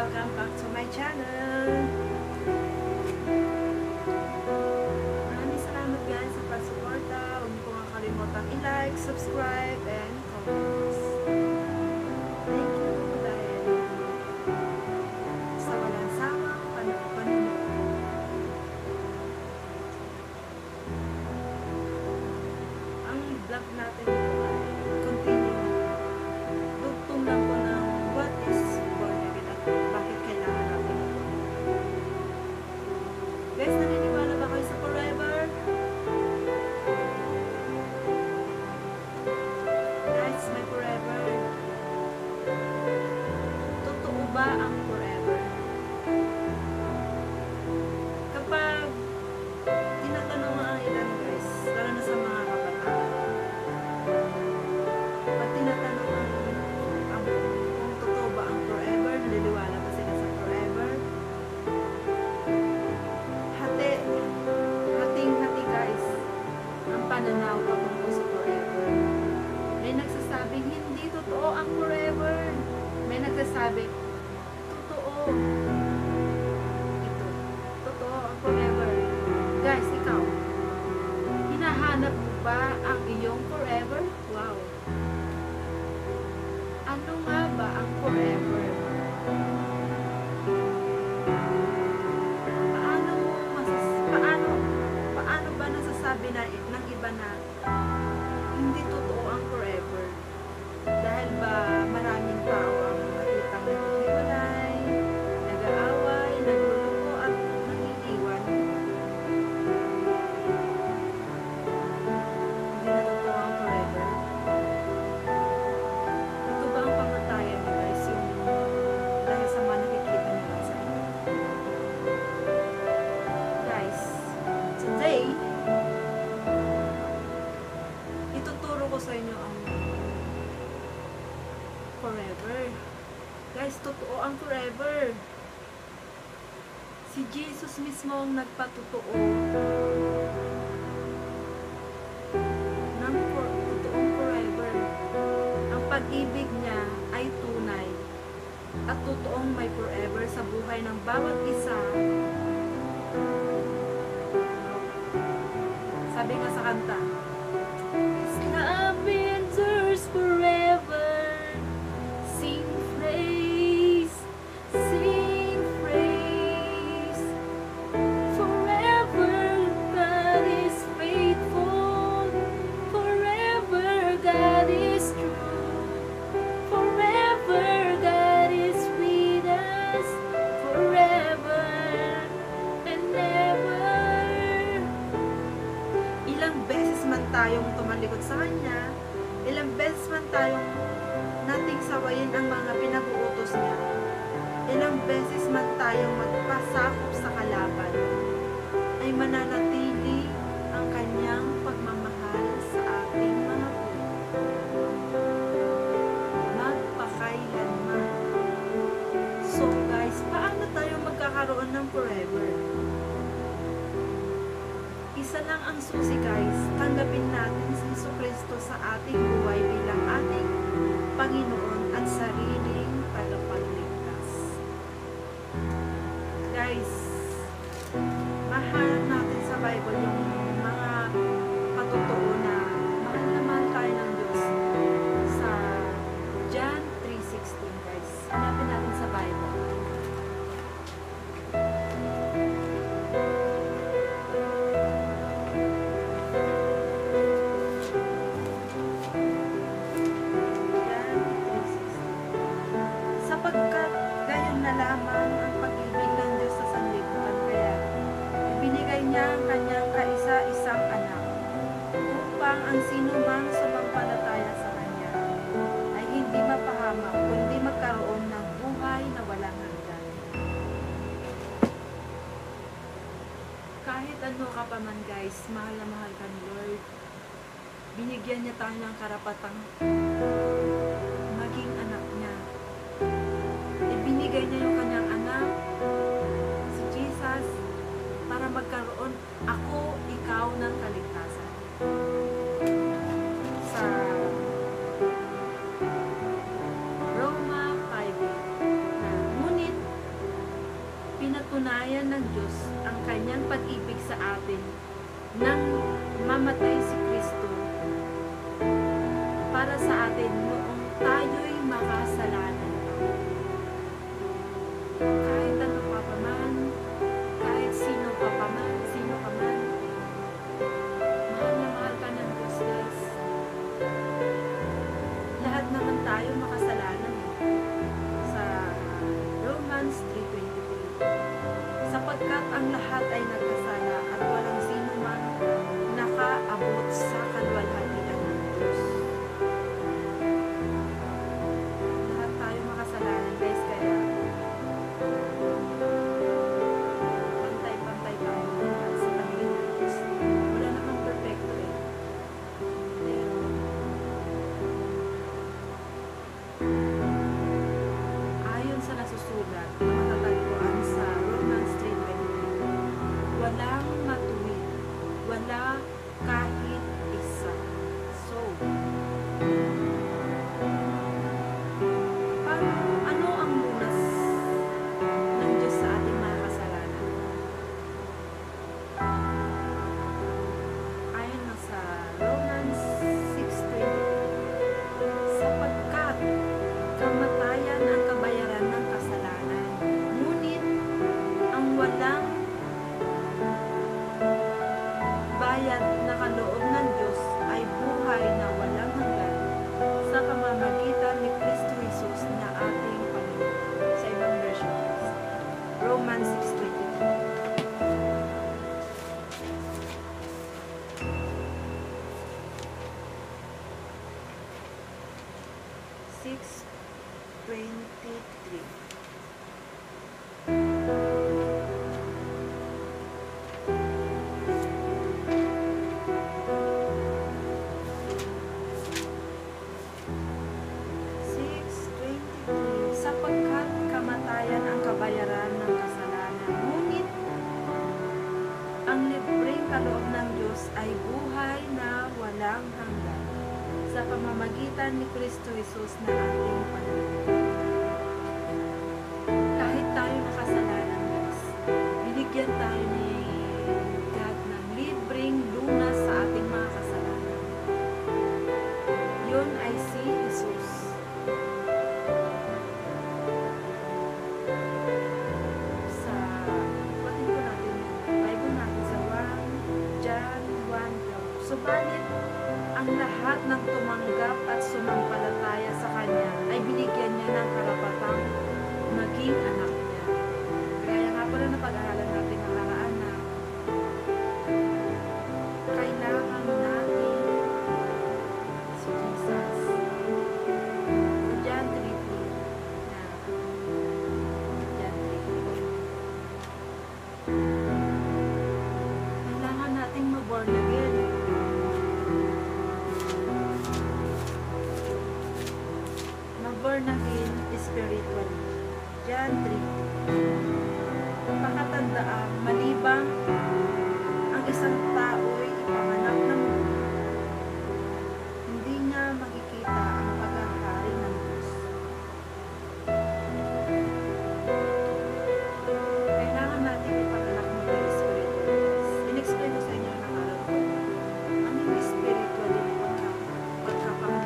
Welcome back to my channel. Maraming salamat guys sa pagsuporta. Huwag niyo pong kalimutan i-like, subscribe, and comments. Thank you dahil sa walang sawang panunod. Ang vlog natin ito ay continue. Tugtong lang po ng what is guys, naniniwala ba kayo sa forever? Guys, may forever. Totoo ba ang forever? Kapag tinatanong ang ilan guys, lalo na sa mga kabataan, kapag tinatanong ang kung totoo ba ang forever, naniniwala ba sila sa forever? Hating-hati guys ang pananaw patungkol sa forever. May nagsasabing hindi totoo ang forever, may nagsasabing totoo ito, totoo ang forever. Guys, ikaw, hinahanap mo ba ang iyong forever? Wow, ano nga ba ang forever? Sabi na ng iba na hindi totoo ang forever, dahil ba maraming tao ang makikitang naghihiwalay, nag-aaway, nagluluko at nangiiwan. Hindi na totoo ang forever. Ito ba ang pangatayan nila guys, yung dahil sa mga nakikita nila sa inyo? Guys, today sa inyo ang forever. Guys, totoo ang forever. Si Jesus mismo ang nagpatotoo ng totoong forever. Ang pag-ibig niya ay tunay at totoong may forever sa buhay ng bawat isa. Sabi nga sa kanta, tayong tumalikod sa Kanya, ilang beses man tayong nating sawayin ang mga pinag-uutos niya, ilang beses man tayong magpasakop sa kalaban, ay mananatili ang Kanyang pagmamahal sa ating mga puso. Magpakailanman. So guys, paano tayo magkakaroon ng forever? Isa lang ang susi guys, tanggapin natin si Hesus Kristo sa ating buhay bilang ating Panginoon at sariling tagapagligtas. Guys, mahanap natin sa Bible yung mga patotoo na mahal na mahal tayo ng Diyos. Sa John 3:16 guys, hanapin natin sa Bible. Ang sino mang sumampalataya sa Kanya ay hindi mapahamak kundi magkaroon ng buhay na walang hanggan. Kahit ano ka pa man guys, mahal na mahal ka ni Lord. Binigyan niya tayo ng karapatang maging anak niya. Ibinigay niya yung Kanyang anak, si Jesus, para magkaroon ako, ikaw ng kaligtasan. Roma 5:8. Ngunit ng Diyos ang kanyang pag-ibig sa atin nang mamatay si Kristo para sa atin noong tayo'y makasalanan. Kahit ano pa paman, kahit sino pa paman, sino pa man, mahal na mahal ka ng Diyos, guys. Lahat naman tayo makasalanan sa Romans 3:23. Sapagkat ang lahat ay nagkasala at walang sino man nakaabot sa kaluwalhatian ng Diyos. Lahat tayo makasalanan, guys, kaya pantay-pantay tayo sa pag-ibig ng Diyos. Wala namang perfecto eh. Ayon sa nasusulat na matatagpuan sa Romans 3:23, walang matuwid, wala kahit isa. So, ano ang lunas ng Diyos sa ating mga kasalanan? Ayon na sa Romans 6:20, sapagkat kamatayan ang kabayaran ng kasalanan, ngunit ang walang bayad na kaloob ng Diyos ay buhay na walang hanggan sa pamamagitan ni Kristo Hesus na ating Panginoon. Sa ibang version, Romans 6:23. Sapagkat kamatayan ang kabayaran ng kasalanan, ngunit ang libreng kaloob ng Diyos ay buhay na walang hanggan sa pamamagitan ni Kristo Hesus na ating Panginoon. Kahit tayo makasalanan, guys, binigyan tayo ni God ng libreng lunas sa ating mga kasalanan. Yun ay si Hesus. Subalit, ang lahat ng tumanggap at sumampalataya sa Kanya ay binigyan niya ng karapatang maging anak niya. Kaya nga pala napag-aralan natin ang nakaraan na kailangan natin si Jesus. Sa John 3:3 na John 3:3. Kailangan natin maborn again. Born again spiritually. John 3:2. Pakatandaan, malibang ang isang tao'y ipanganak ng muli, hindi niya makikita ang pagkakari ng Diyos. Kailangan natin ipanganak muli spiritually. In-explain ko sa inyo ng araw ko. Ang hindi spiritually pagkapanganak.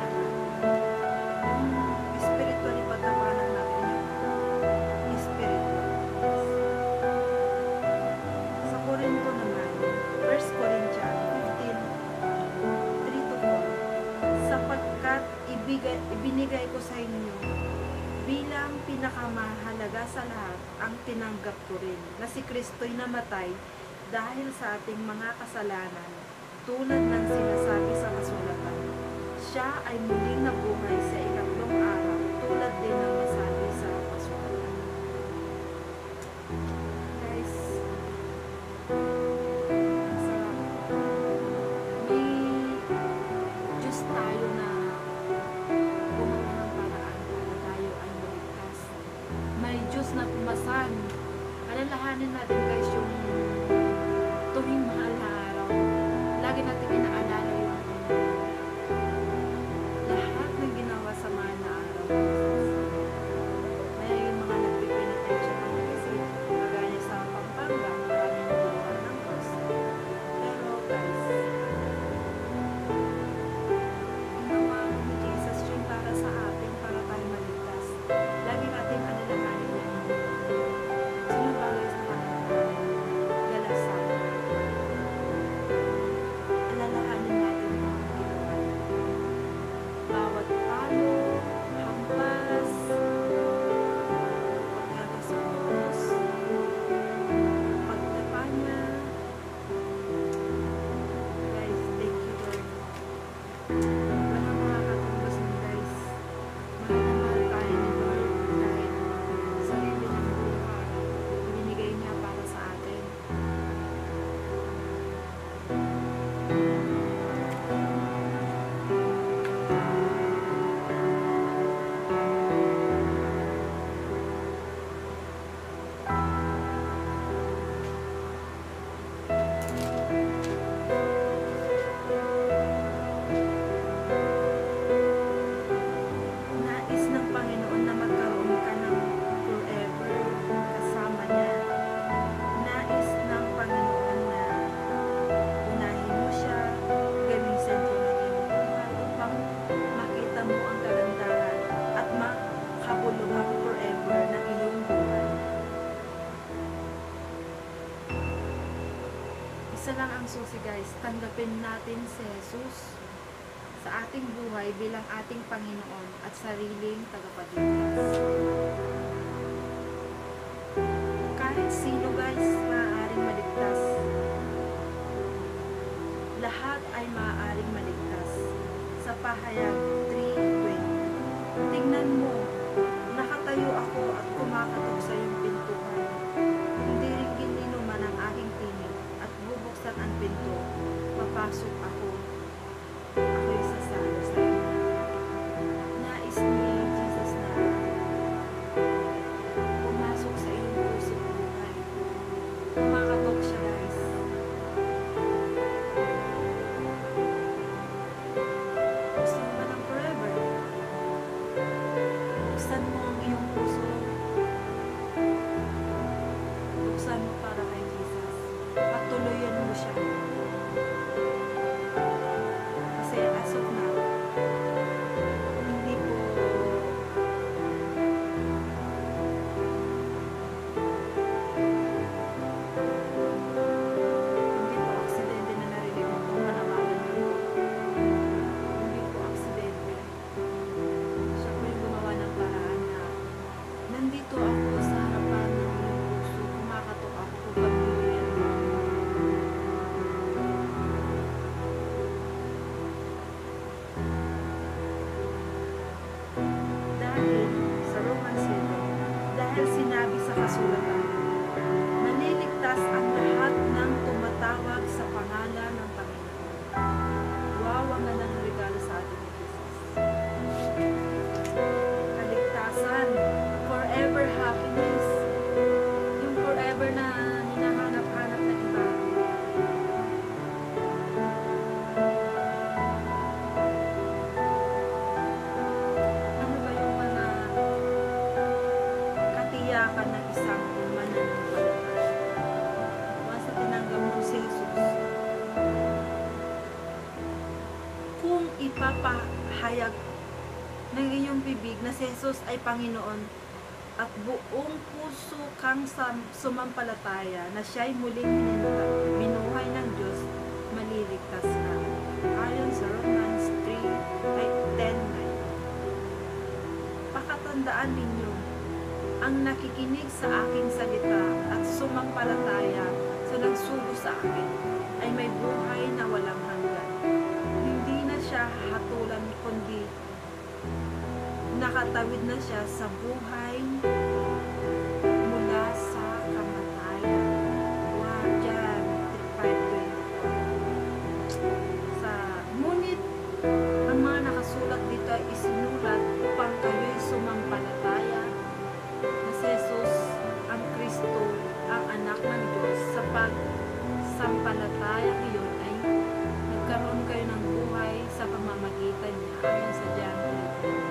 Ibinigay ko sa inyo bilang pinakamahalaga sa lahat ang tinanggap ko rin na si Kristo'y namatay dahil sa ating mga kasalanan tulad ng sinasabi sa kasulatan. Siya ay muling nabuhay sa ikatlong araw tulad din ng nasabi sa kasulatan. Guys, may Diyos tayo na na pumasan. Alalahanin natin, guys, yung tuwing mahal na araw. Lagi natin inaalala yung lahat ng ginawa sa mahal na araw. May mga nagpipinitensya kami kasi magaya sa Pampanga. lang ang susi, guys. Tanggapin natin si Hesus sa ating buhay bilang ating Panginoon at sariling tagapagligtas. Kahit sino, guys, maaaring maligtas. Lahat ay maaaring maligtas. Sa pahayag 3:20. Tingnan mo, nakatayo ako at kumakatok sa iyong pintuan. Hindi rin gininuman ang aking tinig at bubuksan ang pinto. Papasok ako. Ako'y sasalo sa iyo. Nais ni Jesus na pumasok sa iyong puso. Kumakatok siya, guys. Buksan mo ang iyong puso. Buksan mo para kay Jesus. Patuloyan mo siya. Kasi as of now, hindi po aksidente na narinig mo kung manamalan mo. Hindi po aksidente. Siya po yung gumawa ng paraan na nandito ako sa harapan ng iyong puso. Kumakatok ako upang pagpiliin mo. Dahil sa Romans 7, dahil sinabi sa kasulatan, maliligtas ang lahat ng tumatawag sa pangalan ng Panginoon. Wow, ang gandang regalo sa atin ni Jesus. Kaligtasan, forever happiness, yung forever na hinahanap-hanap ng iba. Ano ba yung mga katiyakan ng isang mananampalataya? Basta tinanggap mo si Jesus. Kung ipapahayag ng iyong bibig na si Jesus ay Panginoon at buong puso kang sumampalataya na siya'y muling binuhay ng Diyos, maliligtas ka. Ayon sa Romans 3:10-9. Pakatandaan ninyo, ang nakikinig sa aking salita at sumampalataya sa nagsugo sa akin ay may buhay na walang hanggan. Hindi na siya hatulan kundi nakatawid na siya sa buhay mula sa kamatayan. Wow, John 5:20. Ngunit, ang mga nakasulat dito ay isinulat upang kayo'y sumampalataya na si Hesus ang Kristo, ang anak ng Diyos. Sa pagsampalataya iyon ay nagkaroon kayo ng buhay sa pamamagitan niya, ayon sa John 5:20.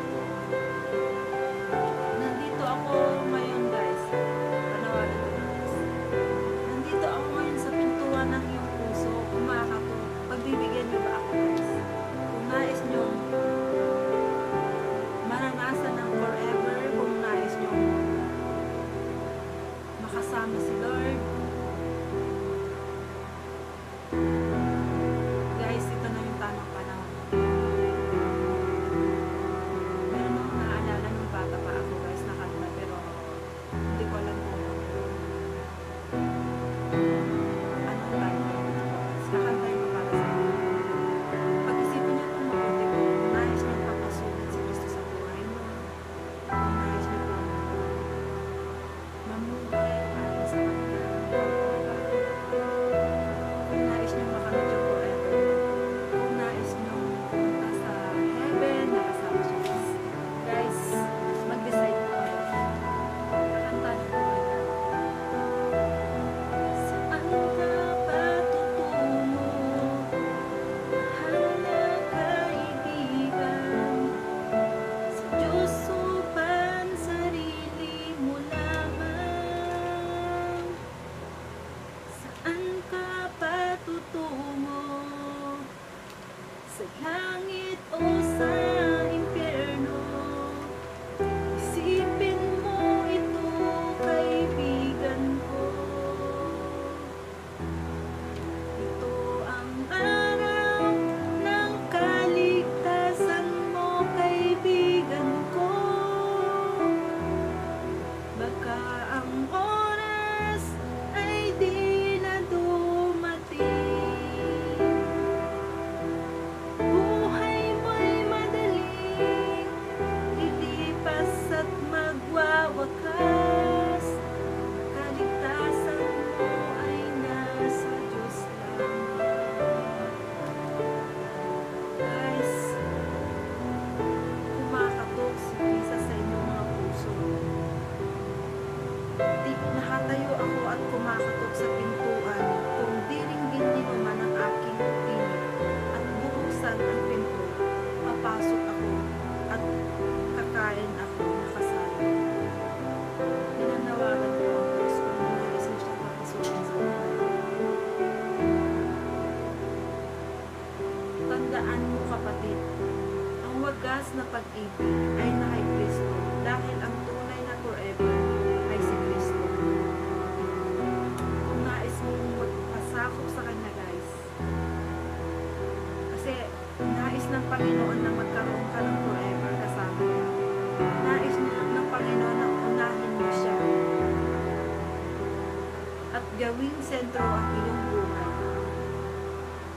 gawing sentro ang iyong buhay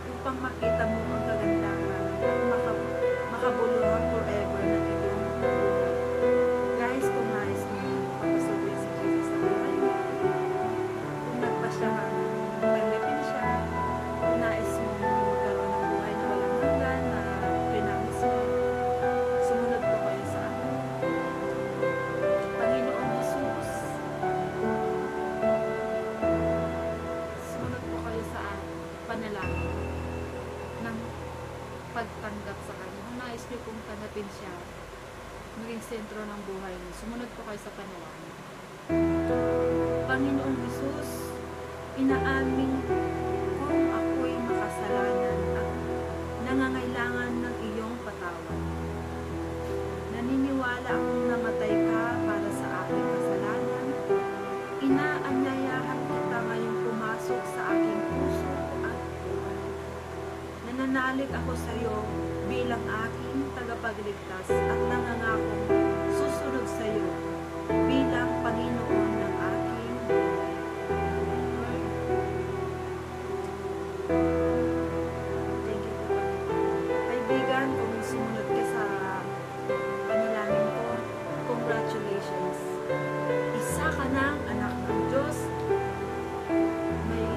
upang makita mo ang kagandahan at makabuluhan forever ng iyong buhay. Guys, kung nais mo pagpasuloy si Jesus sa buhay mo, kung nagpa siya, kung naglipin siya, kung nais mo magkaroon ng buhay na walang hanggan na pinamis mo, sumunod po kayo sa akin. Panginoon Hesus, sumunod po kayo sa panalangin ng pagtanggap sa Kanya. Kung nais niyo pong tanggapin siya, maging sentro ng buhay niyo, sumunod po kayo sa panalangin. Panginoong Hesus, inaamin kung ako'y makasalanan at nangangailangan ng iyong patawad. Naniniwala akong namatay ka para sa aking kasalanan. Inaanyayahan kita ngayong pumasok sa aking puso at buhay. Nananalig ako sa iyo bilang aking tagapagligtas at nangangako susunod sa iyo bilang Panginoon ng aking buhay. Thank you po. Kaibigan, kung sumunod ka sa panalangin ko, congratulations. Isa ka ng anak ng Diyos. May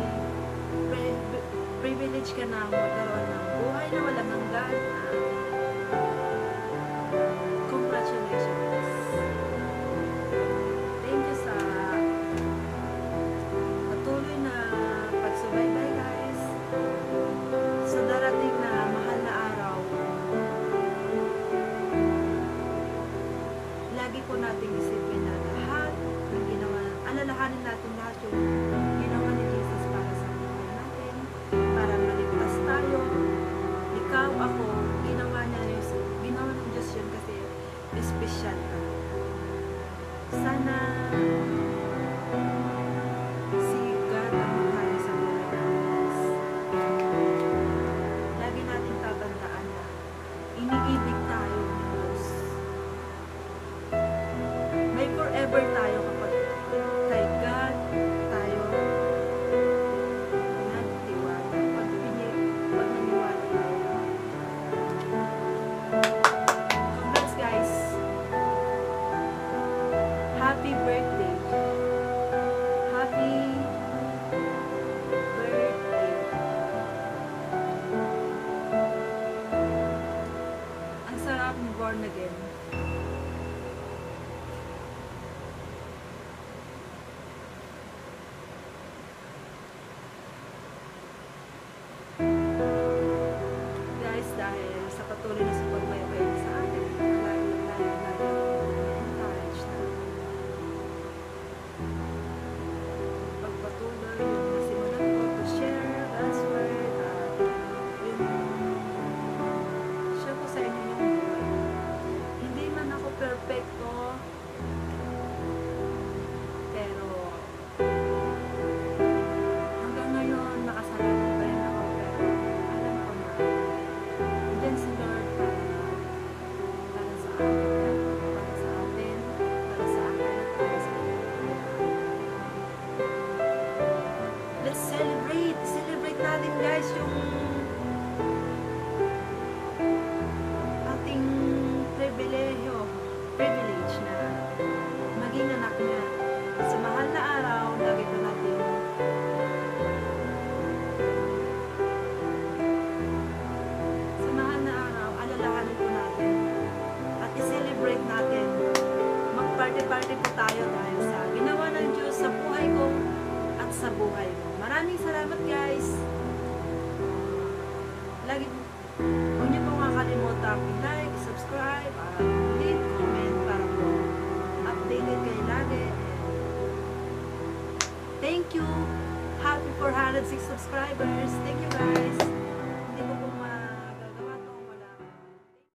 privilege ka na magkaroon ng buhay na walang hanggan. Congratulations. Thank you sa patuloy na pagsubaybay, guys. Sa darating na mahal na araw, lagi po nating isipin na lahat ng ginawa, alalahanin natin lahat yung ginawa ni Jesus para sa buhay natin, para maligtas tayo. Ikaw, ako, ginawa ng Diyos yun kasi espesyal ka. Sana si God ang mahal sa buhay natin. Lagi natin tatandaan na iniibig tayo ng Diyos. May forever tayo kapag kay God tayo nagtiwala, pag naniwala tayo. Congrats, guys! Happy birthday! Happy birthday! Ang sarap ng born again. Guys, dahil sa patuloy na suportabaybay sa atin, lagi encourage na pagpatuloy yung nasimulan ko to share God's word at share ko sa inyo yung buhay. Hindi man ako perfecto, pero hanggang ngayon makasalanan pa rin ako, pero alam ko na andyan si Lord para sa akin, para sa akin at para sa akin. Let's celebrate! Celebrate natin, guys, yung ating privilege na maging anak niya. Sa mahal na araw, lagi po natin sa mahal na araw, alalahanin po natin at i-celebrate natin. Mag-party-party po tayo dahil sa ginawa ng Diyos sa buhay ko at sa buhay mo. Maraming salamat, guys! Lagi po, huwag niyo po makalimutan i-like, subscribe, at leave comment para po updated kayo lagi. Thank you! Happy 406 subscribers! Thank you, guys!